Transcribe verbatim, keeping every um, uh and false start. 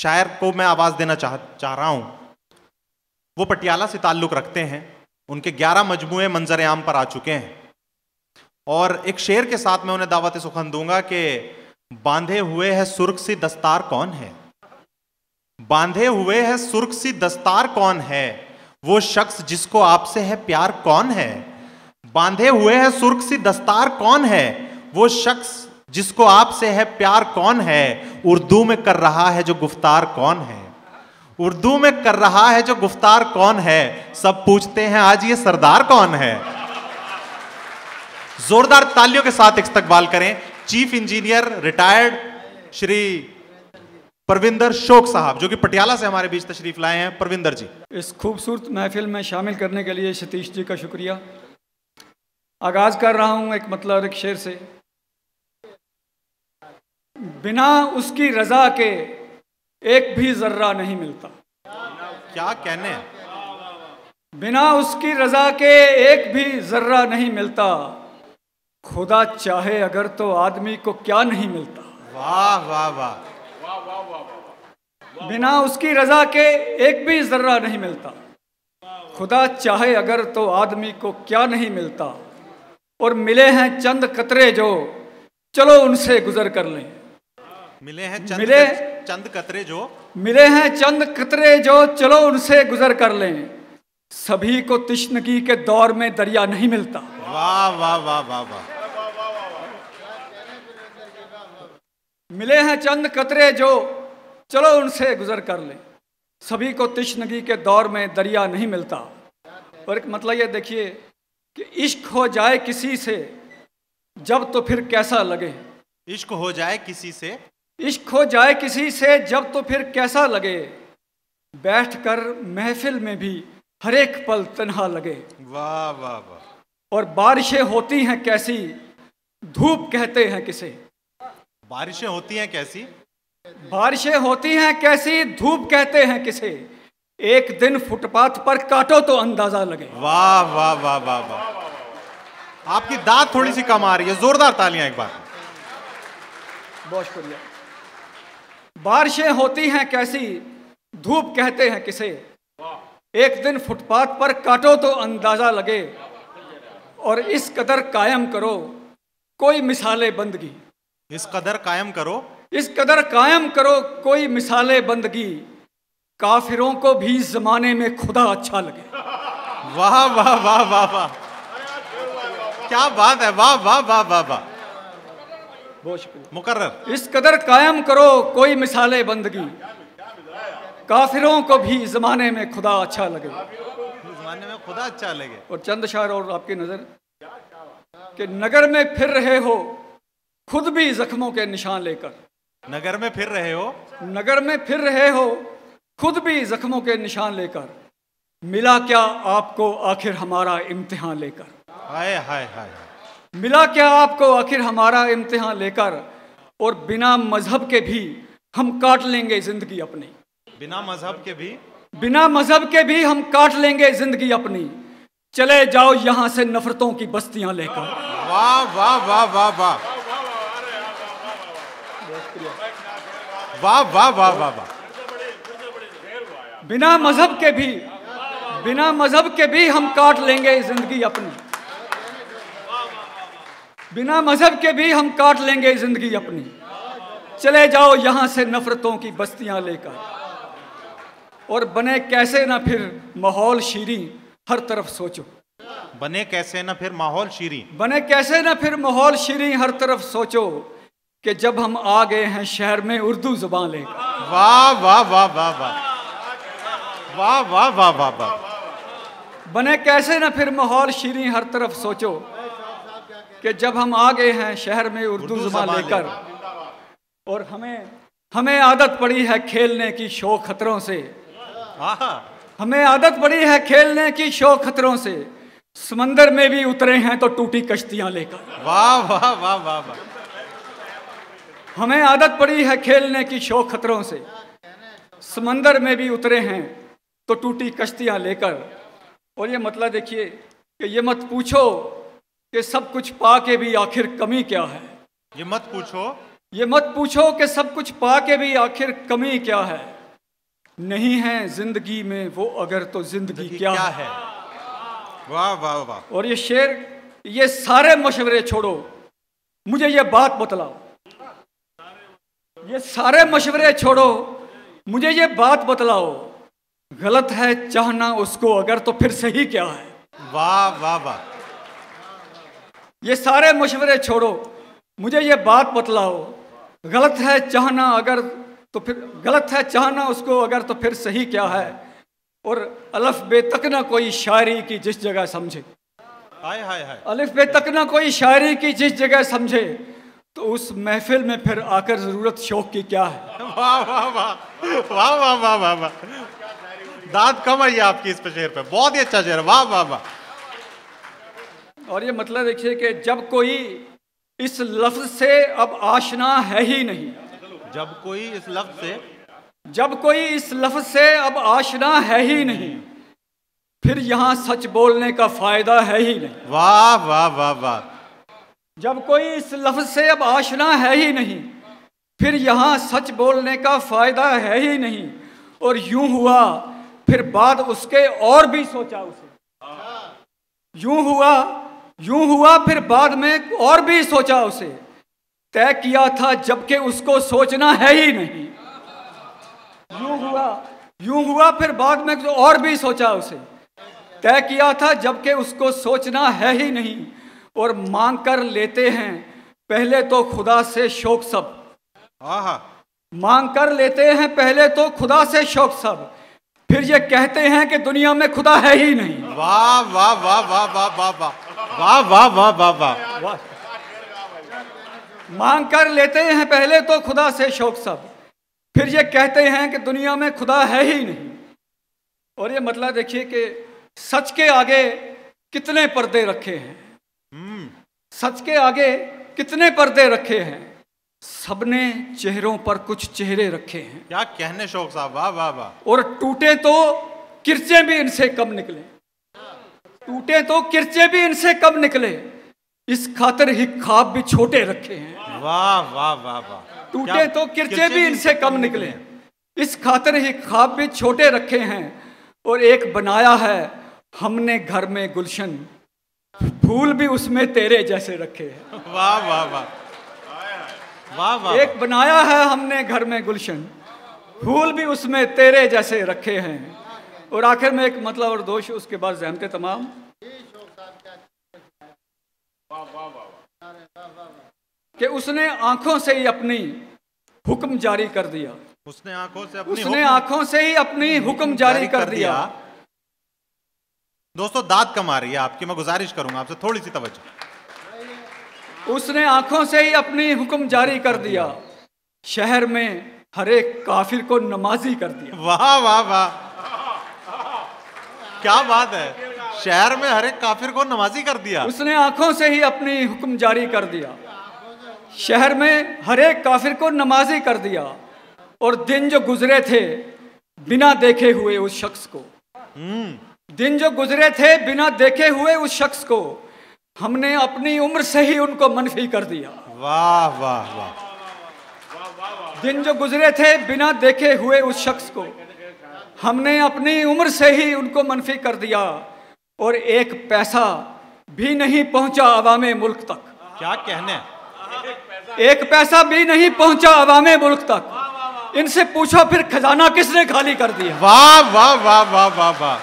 शायर को मैं आवाज़ देना चाह चाह रहा हूँ। वो पटियाला से ताल्लुक़ रखते हैं, उनके ग्यारह मजमूए मंजर आम पर आ चुके हैं और एक शेर के साथ मैं उन्हें दावत सुखन दूंगा कि बांधे हुए है सुर्ख सी दस्तार कौन है, बांधे हुए है सुर्ख सी दस्तार कौन है, वो शख्स जिसको आपसे है प्यार कौन है, बांधे हुए है सुर्ख सी दस्तार कौन है, वो शख्स जिसको आपसे है प्यार कौन है, उर्दू में कर रहा है जो गुफ्तार कौन है, उर्दू में कर रहा है जो गुफ्तार कौन है, सब पूछते हैं आज ये सरदार कौन है। जोरदार तालियों के साथ इस्तकबाल करें chief engineer retired Shri Parvinder Shok साहब, जो कि पटियाला से हमारे बीच तशरीफ लाए हैं। परविंदर जी, इस खूबसूरत महफिल में शामिल करने के लिए सतीश जी का शुक्रिया। आगाज कर रहा हूं एक मतलब एक शेर से। बिना उसकी रजा के एक भी जर्रा नहीं मिलता, क्या कहने, बिना उसकी रजा के एक भी जर्रा नहीं मिलता, खुदा चाहे अगर तो आदमी को क्या नहीं मिलता। वाह वाह वाह, बिना उसकी रजा के एक भी जर्रा नहीं मिलता, खुदा चाहे अगर तो आदमी को क्या नहीं मिलता, और मिले हैं चंद कतरे जो चलो उनसे गुजर कर लें, मिले हैं चंद मिले चंद कतरे जो मिले हैं चंद कतरे जो चलो उनसे गुजर कर लें, सभी को तिश्नगी के दौर में दरिया नहीं मिलता। वाह वाह वाह वाह वाह। मिले हैं चंद कतरे जो चलो उनसे गुजर कर ले, सभी को तिश्नगी के दौर में दरिया नहीं मिलता। और एक मतलब ये देखिए कि इश्क हो जाए किसी से जब तो फिर कैसा लगे, इश्क हो जाए किसी से इश्क हो जाए किसी से जब तो फिर कैसा लगे, बैठकर महफिल में भी हर एक पल तन्हा लगे। वाह वाह वाह। और बारिशें होती हैं कैसी धूप कहते हैं किसे, बारिशें होती हैं कैसी बारिशें होती हैं कैसी धूप कहते हैं किसे, एक दिन फुटपाथ पर काटो तो अंदाजा लगे। वाह वाह वाह वाह वाह। आपकी दाद थोड़ी सी कम आ रही है, जोरदार तालियां एक बार। बहुत शुक्रिया। बारिशें होती हैं कैसी धूप कहते हैं किसे, एक दिन फुटपाथ पर काटो तो अंदाजा लगे, और इस कदर कायम करो कोई मिसाले बंदगी, इस कदर कायम करो इस कदर कायम करो कोई मिसाले बंदगी, काफिरों को भी जमाने में खुदा अच्छा लगे। वाह वाह वाह वाह वाह, क्या बात है। वाह वाह वाह वाह वाह, बहुत शुक्रिया। मुकर्रर। इस कदर कायम करो कोई मिसाले बंदगी, काफिरों को भी जमाने में खुदा अच्छा लगे, जमाने में खुदा अच्छा लगे। और चंद शायर और आपकी नजर के, नगर में फिर रहे हो खुद भी जख्मों के निशान लेकर, नगर में फिर रहे हो नगर में फिर रहे हो खुद भी जख्मों के निशान लेकर, मिला क्या आपको आखिर हमारा इम्तिहान लेकर। हाय हाय हाय। मिला क्या आपको आखिर हमारा इम्तिहान लेकर, और बिना मजहब के भी हम काट लेंगे जिंदगी अपनी, बिना मजहब के भी बिना मजहब के भी हम काट लेंगे जिंदगी अपनी, चले जाओ यहाँ से नफरतों की बस्तियां लेकर। वाह वाह वाह वाह वाह, वाह वाह वाह वाह वाह। बिना मजहब के भी बिना मजहब के भी हम काट लेंगे जिंदगी अपनी, बिना मजहब के भी हम काट लेंगे जिंदगी अपनी, चले जाओ यहाँ से नफरतों की बस्तियां लेकर, और बने कैसे ना फिर माहौल शीरीं हर तरफ सोचो, बने कैसे ना फिर माहौल शीरीं बने कैसे ना फिर माहौल शीरीं हर तरफ सोचो, कि जब हम आ गए हैं शहर में उर्दू जुबान लेकर। वाह वाह वाह वाह वाह वाह वाह वाह वाह वाह। बने कैसे ना फिर माहौल शीरीं हर तरफ सोचो, कि जब हम आ गए हैं शहर में उर्दू जुबान लेकर, और हमें हमें आदत पड़ी है खेलने की शौक खतरों से, हमें आदत पड़ी है खेलने की शौक खतरों से, समंदर में भी उतरे हैं तो टूटी कश्तियां लेकर। वाह वाह वाह वाह वाह। हमें आदत पड़ी है खेलने की शौक खतरों से, समंदर में भी उतरे हैं तो टूटी कश्तियां लेकर। और ये मतलब देखिए कि ये मत पूछो कि सब कुछ पा के भी आखिर कमी क्या है, ये मत पूछो ये मत पूछो कि सब कुछ पा के भी आखिर कमी क्या है, नहीं है जिंदगी में वो अगर तो जिंदगी क्या, क्या है। वाह वाह वाह। और ये शेर, ये सारे मशवरे छोड़ो, मुझे ये बात बतलाओ, ये सारे मशवरे छोड़ो, मुझे ये बात बतलाओ, गलत है चाहना उसको अगर तो फिर सही क्या है। वाह वाह वाह। ये सारे मशवरे छोड़ो, मुझे ये बात बतलाओ, गलत है चाहना अगर तो फिर गलत है चाहना उसको अगर तो फिर सही क्या है। और अलिफ बे तक ना कोई शायरी की जिस जगह समझे, हाय हाय हाय, अलिफ बे तक ना कोई शायरी की जिस जगह समझे, तो उस महफिल में फिर आकर जरूरत शौक की क्या है। वाह वाह वाह वाह वाह वाह वाह वाह। दाद कम आई आपकी इस शेर पे, बहुत ही अच्छा शेर। वाह वाह वाह। और ये मतलब देखिए कि जब कोई इस लफ्ज से अब आशना है ही नहीं, जब कोई इस लफ्ज से जब कोई इस लफ्ज से अब आशना है ही नहीं, फिर यहाँ सच बोलने का फायदा है ही नहीं। वाह वाह वाह वाह। जब कोई इस लफ्ज से अब आशना है ही नहीं, फिर यहाँ सच बोलने का फायदा है ही नहीं। और यूं हुआ फिर बाद उसके और भी सोचा उसे, यूं हुआ यूं हुआ फिर बाद में और भी सोचा उसे, तय किया था जबकि उसको सोचना है ही नहीं। यूं हुआ यूं हुआ फिर बाद में और भी सोचा उसे, तय किया था जबकि उसको सोचना है ही नहीं। और मांग कर लेते हैं पहले तो खुदा से शौक सब, आहा, मांग कर लेते हैं पहले तो खुदा से शौक सब, फिर ये कहते हैं कि दुनिया में खुदा है ही नहीं। वाह वाह वाह वाह वाह वाह वाह वाह वाह वाह वाह वाह वाह। मांग कर लेते हैं पहले तो खुदा से शौक सब, फिर ये कहते हैं कि दुनिया में खुदा है ही नहीं। और ये मतलब देखिए कि सच के आगे कितने पर्दे रखे हैं, सच के आगे कितने पर्दे रखे हैं, सबने चेहरों पर कुछ चेहरे रखे हैं। क्या कहने शौक साहब, वाह वाह वाह। और टूटे तो किरचें भी इनसे कम निकले, टूटे तो किरचे भी इनसे कब निकले, इस खातर ही ख्वाब भी छोटे रखे हैं। वाह वाह वाह वाह। टूटे तो किरचे भी इनसे कम निकले, इस खातर ही ख्वाब भी छोटे रखे हैं। और एक बनाया है हमने घर में गुलशन, फूल भी उसमें तेरे जैसे रखे हैं। वाह वाह वाह वाह वाह। एक बनाया है हमने घर में गुलशन, फूल भी उसमें तेरे जैसे रखे हैं। और आखिर में एक मतलब और दोष, उसके बाद जहमते तमाम। कि उसने आंखों से ही अपनी हुक्म जारी कर दिया, उसने आंखों से अपनी उसने आंखों से ही अपनी हुक्म जारी कर दिया। दोस्तों दाद कम आ रही है आपकी, मैं गुजारिश करूंगा आपसे थोड़ी सी तवज्जो। उसने आंखों से ही अपनी हुक्म जारी कर दिया, शहर में हर एक काफिर को नमाजी कर दिया। वाह वाह वाह, क्या बात है। शहर में हर एक काफिर को नमाजी कर दिया, उसने आंखों से ही अपनी हुक्म जारी कर दिया, शहर में हर एक काफिर को नमाजी कर दिया। और दिन जो गुजरे थे बिना देखे हुए उस शख्स को, दिन जो गुजरे थे बिना देखे हुए उस शख्स को, हमने अपनी उम्र से ही उनको मनफी कर दिया। वाह वाह वाह। दिन जो गुजरे थे बिना देखे हुए उस शख्स को, हमने अपनी उम्र से ही उनको मनफी कर दिया। और एक पैसा भी नहीं पहुंचा अवामे मुल्क तक, क्या कहने, एक पैसा भी नहीं पहुंचा अवामे मुल्क तक, इनसे पूछो फिर खजाना किसने खाली कर दिया। वाह वाह वाह वाह वाह वाह।